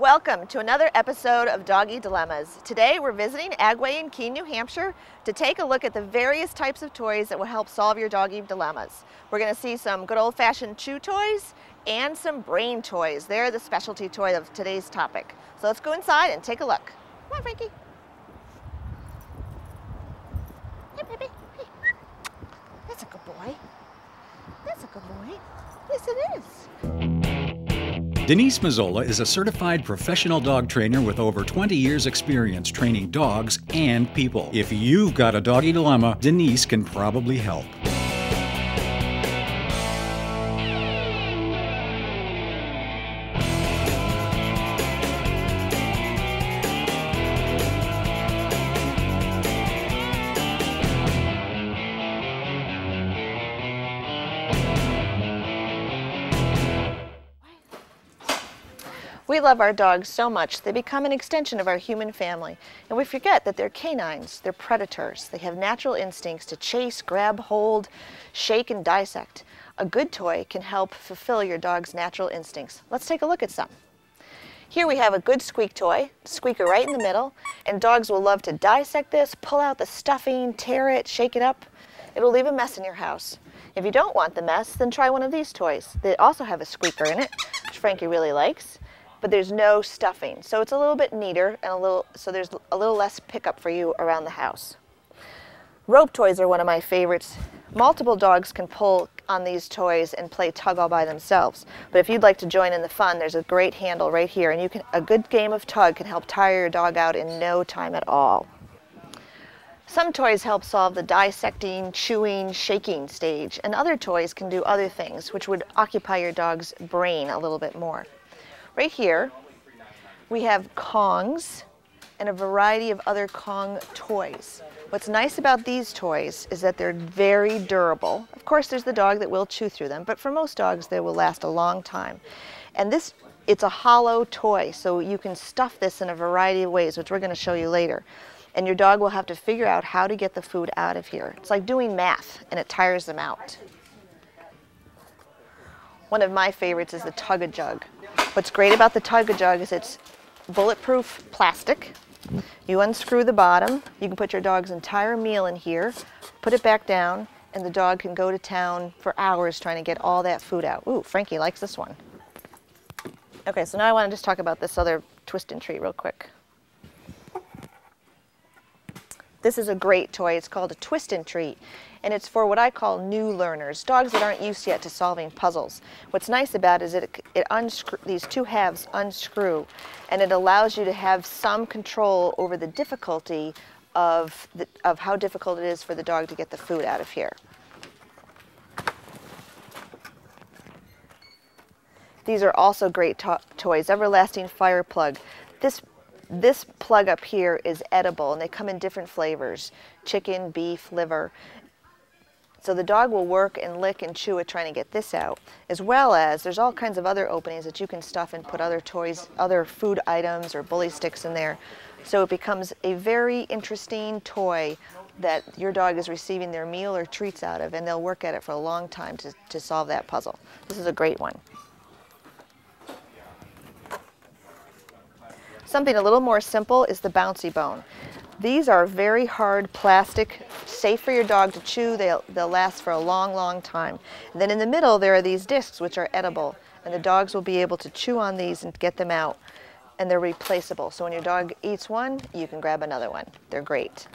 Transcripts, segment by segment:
Welcome to another episode of Doggy Dilemmas. Today we're visiting Agway in Keene, New Hampshire to take a look at the various types of toys that will help solve your doggy dilemmas. We're going to see some good old-fashioned chew toys and some brain toys. They're the specialty toy of today's topic. So let's go inside and take a look. Come on, Frankie. Hey, baby. Hey. That's a good boy. That's a good boy. Yes, it is. Denise Mazzola is a certified professional dog trainer with over 20 years' experience training dogs and people. If you've got a doggy dilemma, Denise can probably help. We love our dogs so much, they become an extension of our human family, and we forget that they're canines, they're predators. They have natural instincts to chase, grab, hold, shake, and dissect. A good toy can help fulfill your dog's natural instincts. Let's take a look at some. Here we have a good squeak toy, squeaker right in the middle, and dogs will love to dissect this, pull out the stuffing, tear it, shake it up. It'll leave a mess in your house. If you don't want the mess, then try one of these toys. They also have a squeaker in it, which Frankie really likes. But there's no stuffing, so it's a little bit neater and there's a little less pickup for you around the house. Rope toys are one of my favorites. Multiple dogs can pull on these toys and play tug all by themselves. But if you'd like to join in the fun, there's a great handle right here, and a good game of tug can help tire your dog out in no time at all. Some toys help solve the dissecting, chewing, shaking stage, and other toys can do other things, which would occupy your dog's brain a little bit more. Right here, we have Kongs and a variety of other Kong toys. What's nice about these toys is that they're very durable. Of course, there's the dog that will chew through them, but for most dogs, they will last a long time. And this, it's a hollow toy, so you can stuff this in a variety of ways, which we're going to show you later. And your dog will have to figure out how to get the food out of here. It's like doing math, and it tires them out. One of my favorites is the Tug-a-Jug. What's great about the Tug-a-Jug is it's bulletproof plastic. You unscrew the bottom, you can put your dog's entire meal in here, put it back down, and the dog can go to town for hours trying to get all that food out. Ooh, Frankie likes this one. Okay, so now I want to just talk about this other twist and treat real quick. This is a great toy. It's called a twist and treat, and it's for what I call new learners, dogs that aren't used yet to solving puzzles. What's nice about it is these two halves unscrew, and it allows you to have some control over the difficulty of how difficult it is for the dog to get the food out of here. These are also great toys. Everlasting Fire Plug. This plug up here is edible, and they come in different flavors, chicken, beef, liver. So the dog will work and lick and chew at trying to get this out, as well as there's all kinds of other openings that you can stuff and put other toys, other food items or bully sticks in there. So it becomes a very interesting toy that your dog is receiving their meal or treats out of, and they'll work at it for a long time to solve that puzzle. This is a great one. Something a little more simple is the bouncy bone. These are very hard plastic, safe for your dog to chew. They'll last for a long, long time. And then in the middle, there are these discs, which are edible, and the dogs will be able to chew on these and get them out, and they're replaceable. So when your dog eats one, you can grab another one. They're great.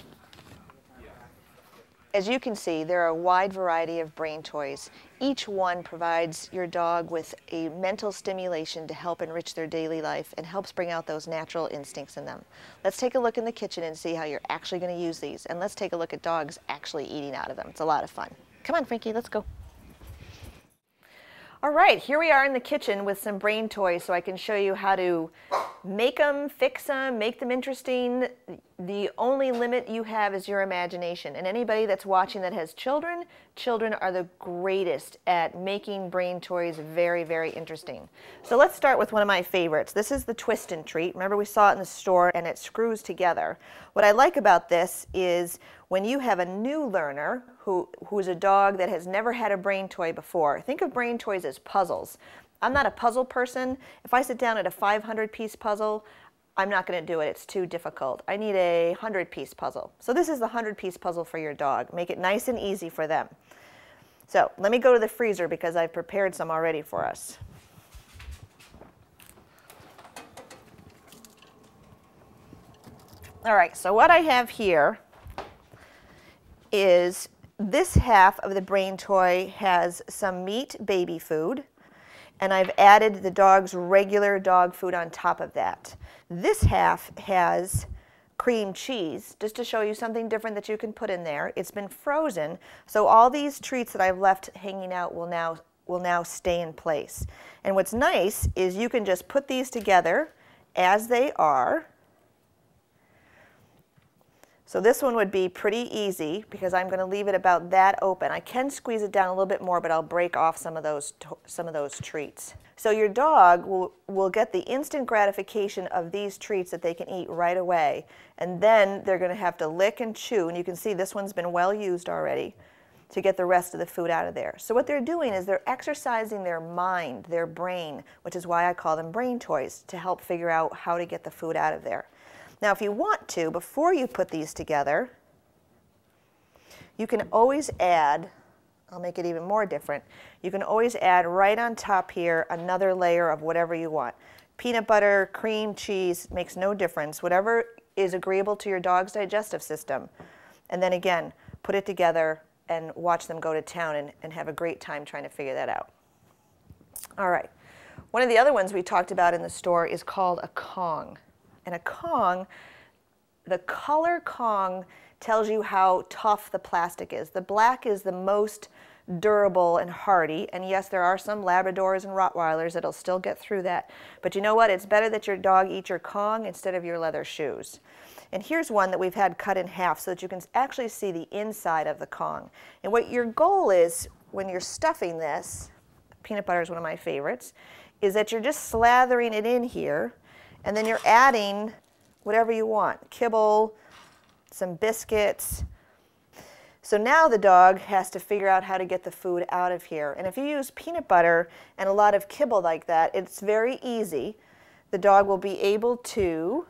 As you can see, there are a wide variety of brain toys. Each one provides your dog with a mental stimulation to help enrich their daily life and helps bring out those natural instincts in them. Let's take a look in the kitchen and see how you're actually going to use these. And let's take a look at dogs actually eating out of them. It's a lot of fun. Come on, Frankie, let's go. All right, here we are in the kitchen with some brain toys so I can show you how to make them, fix them, make them interesting. The only limit you have is your imagination. And anybody that's watching that has children, children are the greatest at making brain toys very, very interesting. So let's start with one of my favorites. This is the Twist and Treat. Remember, we saw it in the store, and it screws together. What I like about this is when you have a new learner who's a dog that has never had a brain toy before, think of brain toys as puzzles. I'm not a puzzle person. If I sit down at a 500-piece puzzle, I'm not going to do it. It's too difficult. I need a 100-piece puzzle. So this is the 100-piece puzzle for your dog. Make it nice and easy for them. So let me go to the freezer because I've prepared some already for us. All right, so what I have here is this half of the brain toy has some meat baby food, and I've added the dog's regular dog food on top of that. This half has cream cheese, just to show you something different that you can put in there. It's been frozen, so all these treats that I've left hanging out will now stay in place. And what's nice is you can just put these together as they are. So this one would be pretty easy because I'm going to leave it about that open. I can squeeze it down a little bit more, but I'll break off some of those treats. So your dog will get the instant gratification of these treats that they can eat right away, and then they're going to have to lick and chew, and you can see this one's been well used already to get the rest of the food out of there. So what they're doing is they're exercising their mind, their brain, which is why I call them brain toys, to help figure out how to get the food out of there. Now, if you want to, before you put these together, you can always add, I'll make it even more different, you can always add right on top here another layer of whatever you want. Peanut butter, cream, cheese, makes no difference, whatever is agreeable to your dog's digestive system. And then again, put it together and watch them go to town and have a great time trying to figure that out. All right. One of the other ones we talked about in the store is called a Kong. And a Kong, the color Kong tells you how tough the plastic is. The black is the most durable and hardy, and yes, there are some Labradors and Rottweilers that'll still get through that. But you know what? It's better that your dog eat your Kong instead of your leather shoes. And here's one that we've had cut in half so that you can actually see the inside of the Kong. And what your goal is when you're stuffing this, peanut butter is one of my favorites, is that you're just slathering it in here. And then you're adding whatever you want, kibble, some biscuits. So now the dog has to figure out how to get the food out of here. And if you use peanut butter and a lot of kibble like that, it's very easy. The dog will be able to,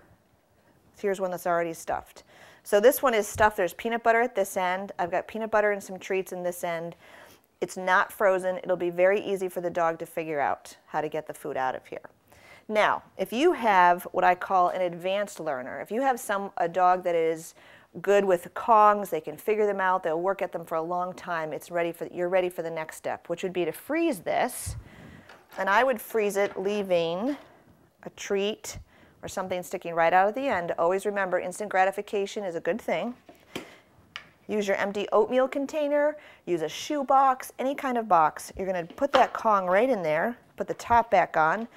here's one that's already stuffed. So this one is stuffed. There's peanut butter at this end. I've got peanut butter and some treats in this end. It's not frozen. It'll be very easy for the dog to figure out how to get the food out of here. Now, if you have what I call an advanced learner, if you have a dog that is good with Kongs, they can figure them out, they'll work at them for a long time, you're ready for the next step, which would be to freeze this. And I would freeze it leaving a treat or something sticking right out of the end. Always remember, instant gratification is a good thing. Use your empty oatmeal container, use a shoe box, any kind of box. You're going to put that Kong right in there, put the top back on.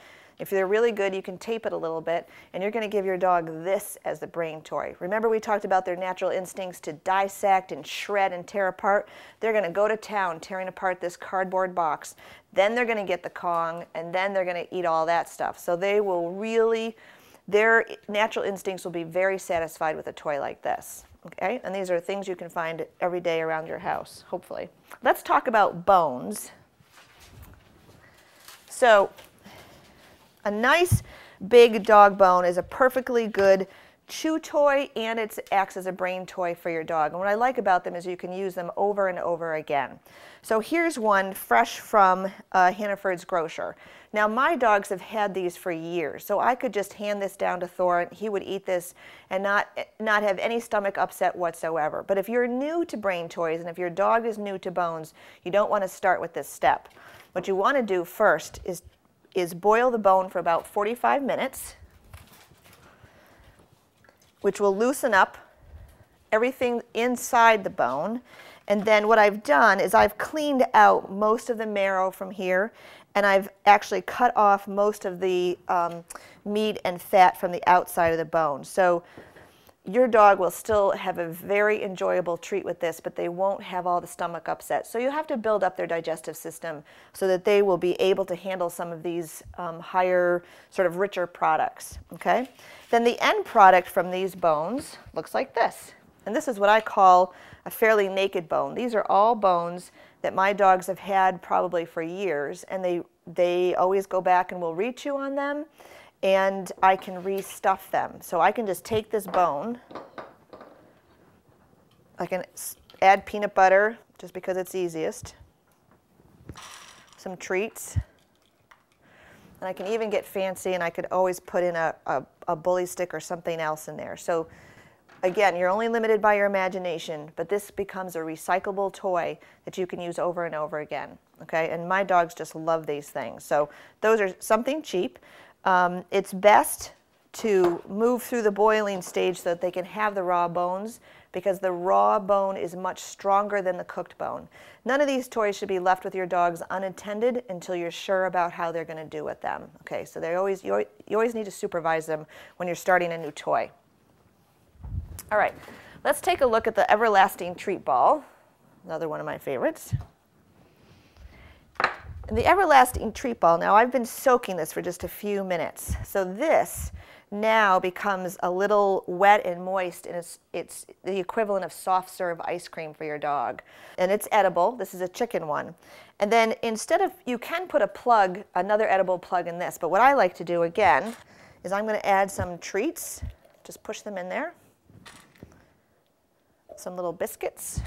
If they're really good, you can tape it a little bit, and you're going to give your dog this as the brain toy. Remember we talked about their natural instincts to dissect and shred and tear apart? They're going to go to town tearing apart this cardboard box. Then they're going to get the Kong, and then they're going to eat all that stuff. So they will really, their natural instincts will be very satisfied with a toy like this. Okay? And these are things you can find every day around your house, hopefully. Let's talk about bones. So, a nice big dog bone is a perfectly good chew toy, and it acts as a brain toy for your dog. And what I like about them is you can use them over and over again. So here's one fresh from Hannaford's grocer. Now my dogs have had these for years, so I could just hand this down to Thor and he would eat this and not have any stomach upset whatsoever. But if you're new to brain toys and if your dog is new to bones, you don't want to start with this step. What you want to do first is boil the bone for about 45 minutes, which will loosen up everything inside the bone. And then what I've done is I've cleaned out most of the marrow from here, and I've actually cut off most of the meat and fat from the outside of the bone. So your dog will still have a very enjoyable treat with this, but they won't have all the stomach upset. So you have to build up their digestive system so that they will be able to handle some of these higher, sort of richer products, okay? Then the end product from these bones looks like this. And this is what I call a fairly naked bone. These are all bones that my dogs have had probably for years, and they always go back and will rechew on them, and I can restuff them. So I can just take this bone, I can add peanut butter just because it's easiest, some treats, and I can even get fancy and I could always put in a bully stick or something else in there. So again, you're only limited by your imagination, but this becomes a recyclable toy that you can use over and over again, okay? And my dogs just love these things. So those are something cheap. It's best to move through the boiling stage so that they can have the raw bones, because the raw bone is much stronger than the cooked bone. None of these toys should be left with your dogs unattended until you're sure about how they're going to do with them. Okay, so you always need to supervise them when you're starting a new toy. All right, let's take a look at the Everlasting Treat Ball, another one of my favorites. And the Everlasting Treat Ball, now I've been soaking this for just a few minutes, so this now becomes a little wet and moist, and it's the equivalent of soft serve ice cream for your dog. And it's edible. This is a chicken one. And then instead of, you can put a plug, another edible plug in this, but what I like to do again is I'm going to add some treats, just push them in there, some little biscuits,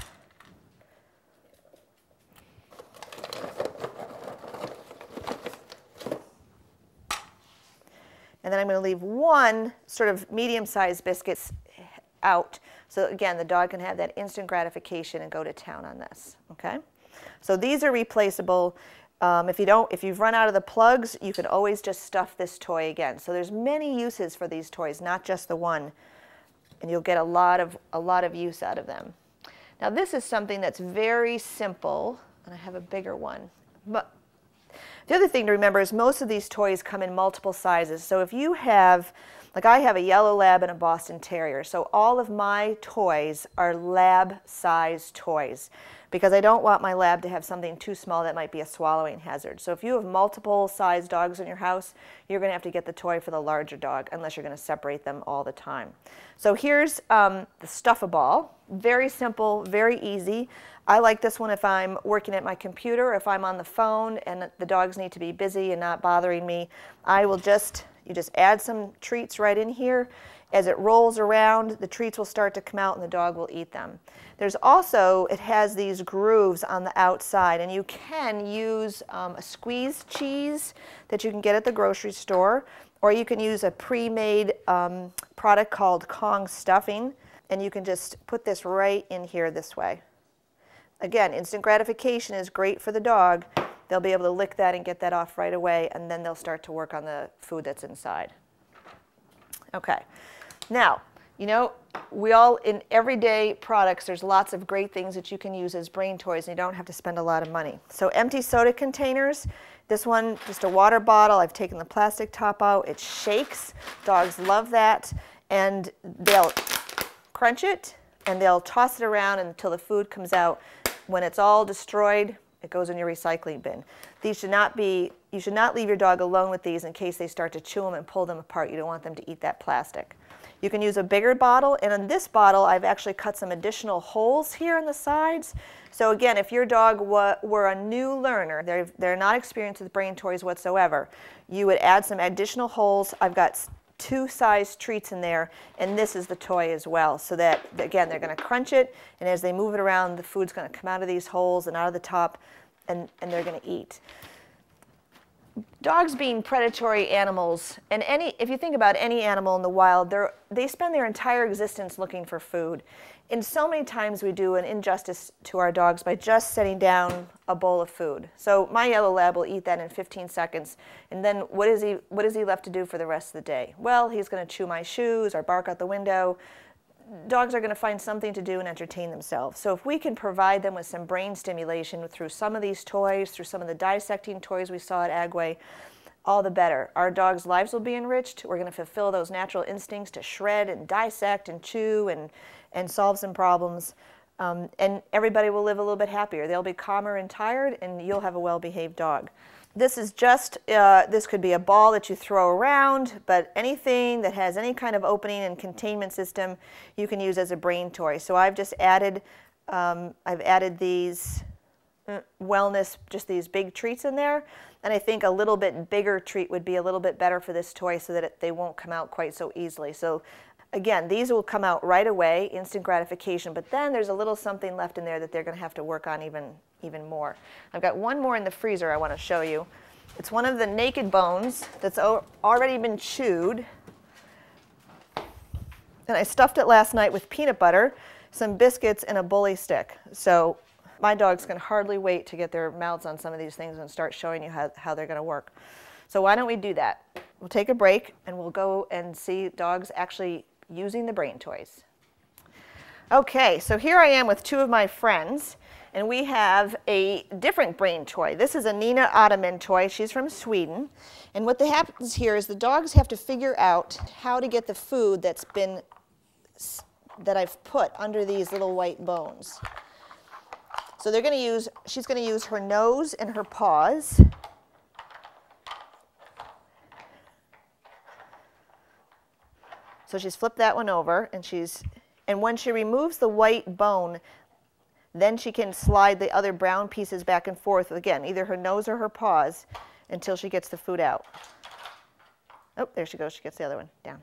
and then I'm going to leave one sort of medium-sized biscuits out, so again the dog can have that instant gratification and go to town on this. Okay, so these are replaceable. If you've run out of the plugs, you can always just stuff this toy again. So there's many uses for these toys, not just the one, and you'll get a lot of use out of them. Now this is something that's very simple, and I have a bigger one. But the other thing to remember is most of these toys come in multiple sizes. So if you have, like I have a yellow lab and a Boston Terrier, so all of my toys are lab-sized toys, because I don't want my lab to have something too small that might be a swallowing hazard. So if you have multiple sized dogs in your house, you're going to have to get the toy for the larger dog, unless you're going to separate them all the time. So here's the Stuff-a-Ball. Very simple, very easy. I like this one if I'm working at my computer, or if I'm on the phone and the dogs need to be busy and not bothering me. I will just, you just add some treats right in here. As it rolls around, the treats will start to come out and the dog will eat them. There's also, it has these grooves on the outside, and you can use a squeeze cheese that you can get at the grocery store, or you can use a pre-made product called Kong stuffing, and you can just put this right in here this way. Again, instant gratification is great for the dog. They'll be able to lick that and get that off right away, and then they'll start to work on the food that's inside. Okay. Now, you know, we all, in everyday products, there's lots of great things that you can use as brain toys, and you don't have to spend a lot of money. So empty soda containers, this one, just a water bottle, I've taken the plastic top out, it shakes, dogs love that, and they'll crunch it, and they'll toss it around until the food comes out. When it's all destroyed, it goes in your recycling bin. These should not be, you should not leave your dog alone with these in case they start to chew them and pull them apart. You don't want them to eat that plastic. You can use a bigger bottle, and on this bottle I've actually cut some additional holes here on the sides. So again, if your dog were a new learner, they're not experienced with brain toys whatsoever, you would add some additional holes. I've got two size treats in there, and this is the toy as well, so that again they're going to crunch it, and as they move it around the food's going to come out of these holes and out of the top, and they're going to eat. Dogs being predatory animals, and if you think about any animal in the wild, they spend their entire existence looking for food. And so many times we do an injustice to our dogs by just setting down a bowl of food. So my yellow lab will eat that in 15 seconds, and then what is he left to do for the rest of the day? Well, he's going to chew my shoes or bark out the window. Dogs are going to find something to do and entertain themselves. So if we can provide them with some brain stimulation through some of these toys, through some of the dissecting toys we saw at Agway, all the better. Our dogs' lives will be enriched. We're going to fulfill those natural instincts to shred and dissect and chew and solve some problems. And everybody will live a little bit happier. They'll be calmer and tired, and you'll have a well-behaved dog. This is just, this could be a ball that you throw around, but anything that has any kind of opening and containment system you can use as a brain toy. So I've just added, I've added these wellness, just these big treats in there. And I think a little bit bigger treat would be a little bit better for this toy so that they won't come out quite so easily. So again, these will come out right away, instant gratification, but then there's a little something left in there that they're going to have to work on even more. I've got one more in the freezer I want to show you. It's one of the naked bones that's already been chewed. And I stuffed it last night with peanut butter, some biscuits, and a bully stick. So my dogs can hardly wait to get their mouths on some of these things and start showing you how they're going to work. So why don't we do that? We'll take a break and we'll go and see dogs actually using the brain toys. Okay, so here I am with two of my friends, and we have a different brain toy. This is a Nina Ottmann toy. She's from Sweden. And what happens here is the dogs have to figure out how to get the food that I've put under these little white bones. So they're going to use, she's going to use her nose and her paws. So she's flipped that one over, and when she removes the white bone, then she can slide the other brown pieces back and forth, again, either her nose or her paws, until she gets the food out. Oh, there she goes. She gets the other one down.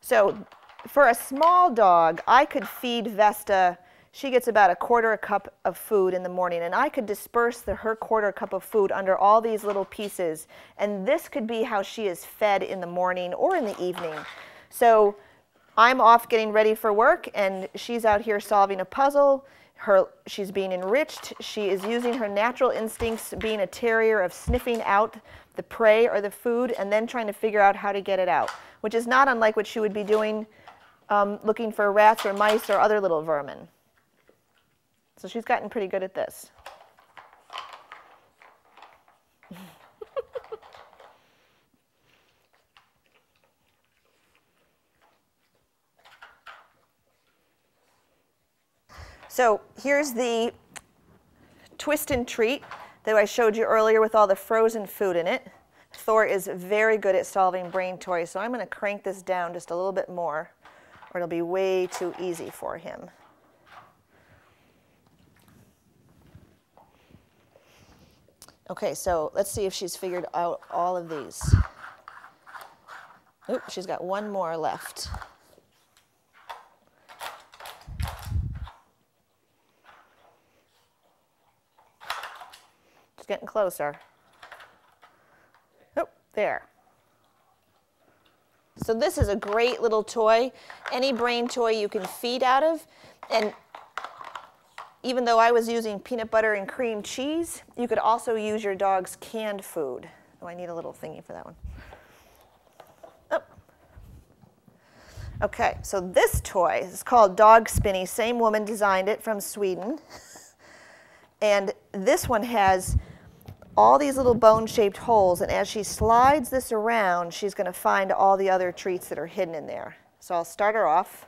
So for a small dog, I could feed Vesta. She gets about a quarter a cup of food in the morning, and I could disperse her quarter cup of food under all these little pieces, and this could be how she is fed in the morning or in the evening. So I'm off getting ready for work, and she's out here solving a puzzle. She's being enriched. She is using her natural instincts, being a terrier, of sniffing out the prey or the food and then trying to figure out how to get it out, which is not unlike what she would be doing looking for rats or mice or other little vermin. So she's gotten pretty good at this. So here's the twist and treat that I showed you earlier with all the frozen food in it. Thor is very good at solving brain toys, so I'm going to crank this down just a little bit more, or it'll be way too easy for him. Okay, so let's see if she's figured out all of these. Oop, she's got one more left. She's getting closer. Oh, there. So this is a great little toy. Any brain toy you can feed out of. And even though I was using peanut butter and cream cheese, you could also use your dog's canned food. Oh, I need a little thingy for that one. Oh. Okay, so this toy is called Dog Spinny. Same woman designed it, from Sweden. And this one has all these little bone-shaped holes, and as she slides this around, she's going to find all the other treats that are hidden in there. So I'll start her off.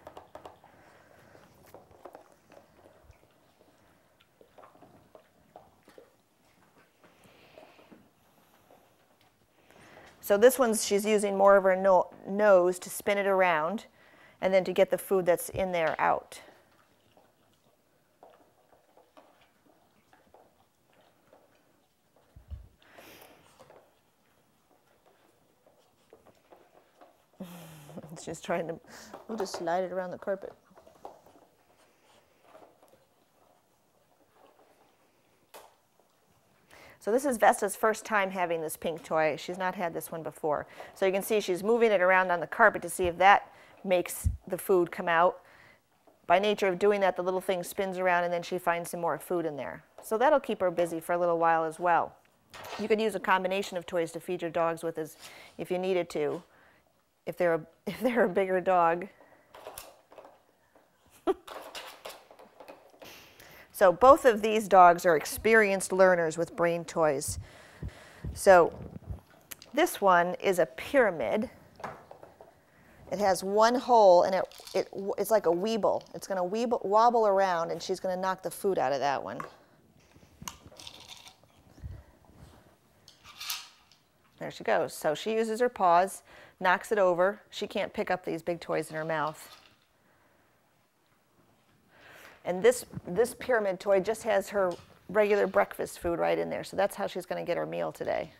So this one's, she's using more of her nose to spin it around and then to get the food that's in there out. She's trying to, we'll just slide it around the carpet. So this is Vesta's first time having this pink toy. She's not had this one before. So you can see she's moving it around on the carpet to see if that makes the food come out. By nature of doing that, the little thing spins around and then she finds some more food in there. So that'll keep her busy for a little while as well. You could use a combination of toys to feed your dogs with if you needed to, if they're a bigger dog. So both of these dogs are experienced learners with brain toys. So this one is a pyramid. It has one hole, and it's like a Weeble. It's going to wobble around, and she's going to knock the food out of that one. There she goes. So she uses her paws knocks it over. She can't pick up these big toys in her mouth. And this pyramid toy just has her regular breakfast food right in there, so that's how she's going to get her meal today.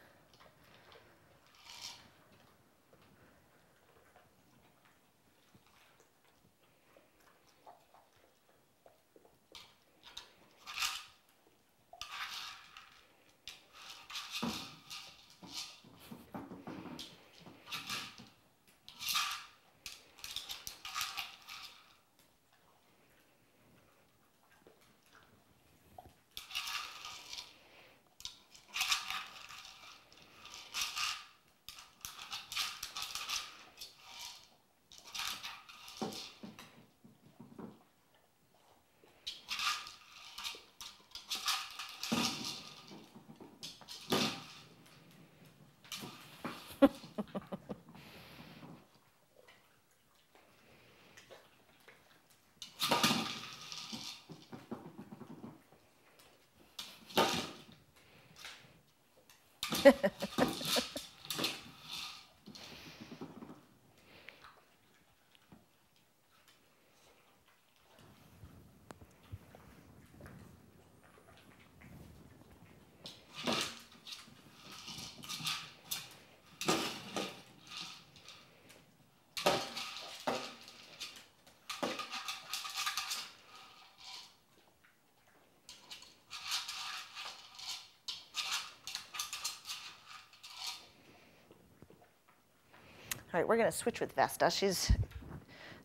All right, we're going to switch with Vesta. She's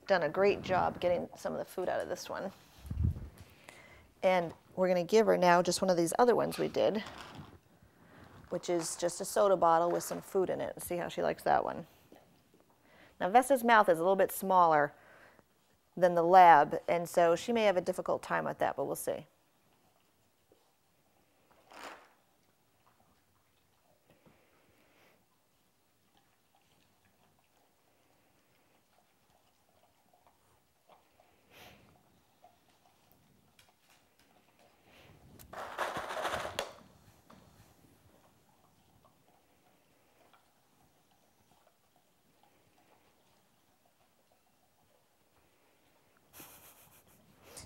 done a great job getting some of the food out of this one. And we're going to give her now just one of these other ones we did, which is just a soda bottle with some food in it. See how she likes that one. Now, Vesta's mouth is a little bit smaller than the lab, and so she may have a difficult time with that, but we'll see.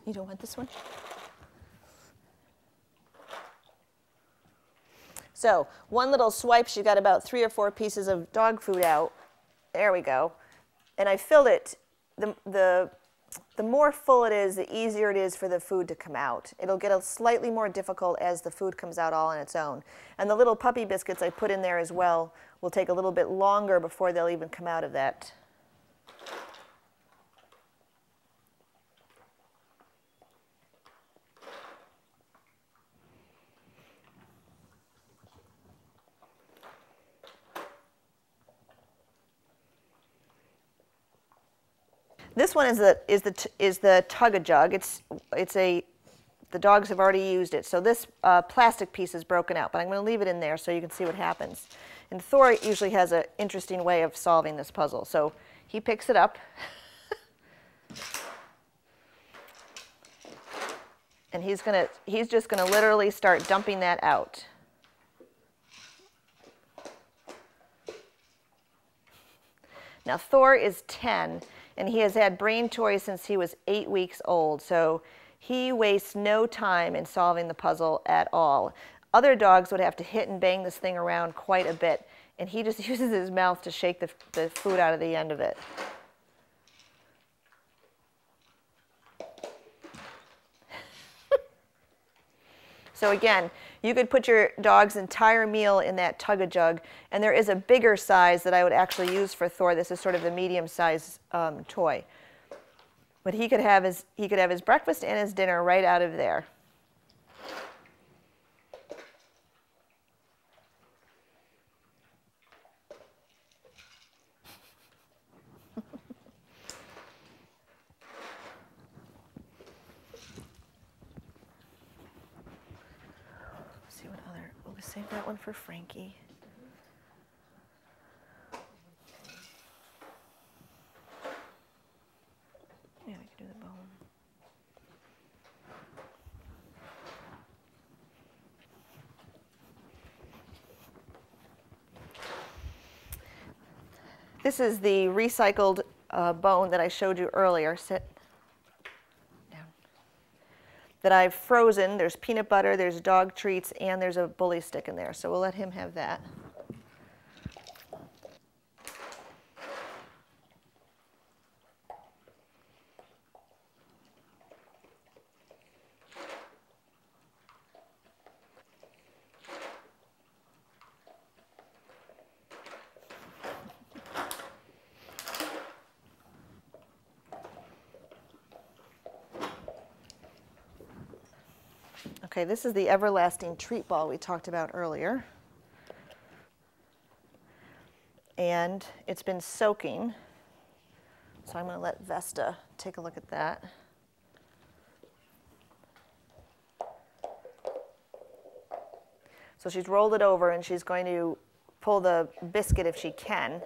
You don't want this one? So one little swipe, she got about 3 or 4 pieces of dog food out. There we go. And I filled it. The more full it is, the easier it is for the food to come out. It'll get a slightly more difficult as the food comes out all on its own. And the little puppy biscuits I put in there as well will take a little bit longer before they'll even come out of that. This one is the Tug-a-Jug. The dogs have already used it. So this plastic piece is broken out, but I'm going to leave it in there so you can see what happens. And Thor usually has an interesting way of solving this puzzle. So he picks it up, and he's just gonna literally start dumping that out. Now Thor is 10. And he has had brain toys since he was 8 weeks old, so he wastes no time in solving the puzzle at all. Other dogs would have to hit and bang this thing around quite a bit, and he just uses his mouth to shake the food out of the end of it. So again, you could put your dog's entire meal in that Tug-a-Jug, and there is a bigger size that I would actually use for Thor. This is sort of the medium-sized toy, but he could have his breakfast and his dinner right out of there. Save that one for Frankie. Yeah, we can do the bone. This is the recycled bone that I showed you earlier. Sit down. That I've frozen. There's peanut butter, there's dog treats, and there's a bully stick in there. So we'll let him have that. Okay, this is the everlasting treat ball we talked about earlier. And it's been soaking. So I'm going to let Vesta take a look at that. So she's rolled it over and she's going to pull the biscuit if she can.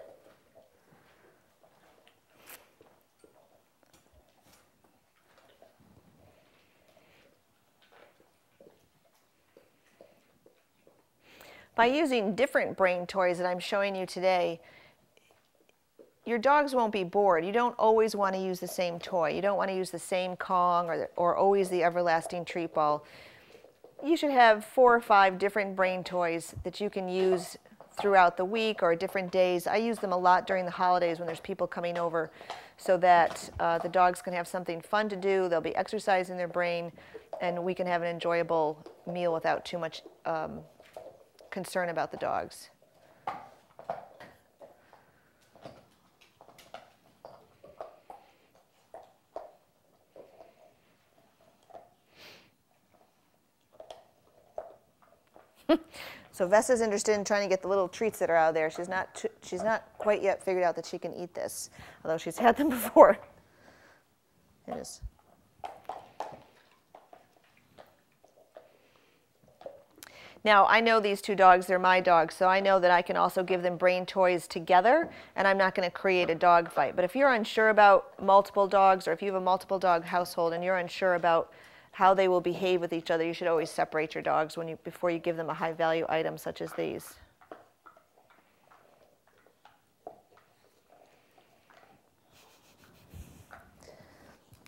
By using different brain toys that I'm showing you today, your dogs won't be bored. You don't always want to use the same toy. You don't want to use the same Kong or always the everlasting treat ball. You should have 4 or 5 different brain toys that you can use throughout the week or different days. I use them a lot during the holidays when there's people coming over so that the dogs can have something fun to do. They'll be exercising their brain and we can have an enjoyable meal without too much concern about the dogs. So Vesta's interested in trying to get the little treats that are out there. She's not quite yet figured out that she can eat this, although she's had them before. It is. Now, I know these two dogs, they're my dogs, so I know that I can also give them brain toys together, and I'm not going to create a dog fight. But if you're unsure about multiple dogs, or if you have a multiple dog household and you're unsure about how they will behave with each other, you should always separate your dogs before you give them a high value item such as these.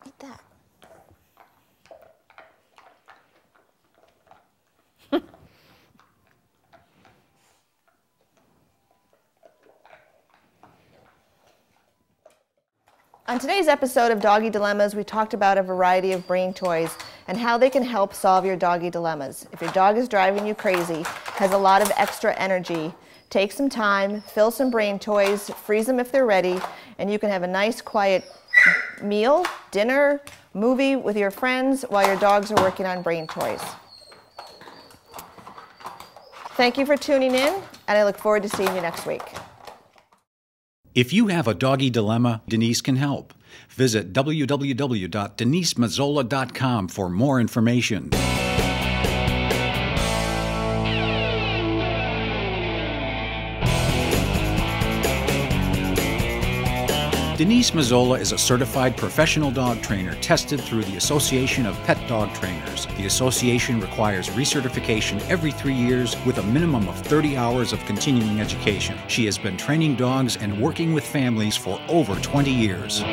Eat that. On today's episode of Doggy Dilemmas, we talked about a variety of brain toys and how they can help solve your doggy dilemmas. If your dog is driving you crazy, has a lot of extra energy, take some time, fill some brain toys, freeze them if they're ready, and you can have a nice quiet meal, dinner, movie with your friends while your dogs are working on brain toys. Thank you for tuning in, and I look forward to seeing you next week. If you have a doggy dilemma, Denise can help. Visit www.denisemazzola.com for more information. Denise Mazzola is a certified professional dog trainer tested through the Association of Pet Dog Trainers. The association requires recertification every 3 years with a minimum of 30 hours of continuing education. She has been training dogs and working with families for over 20 years.